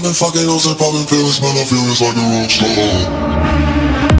I've been fucking hoes and popping pills, man, I'm feeling like a rock star.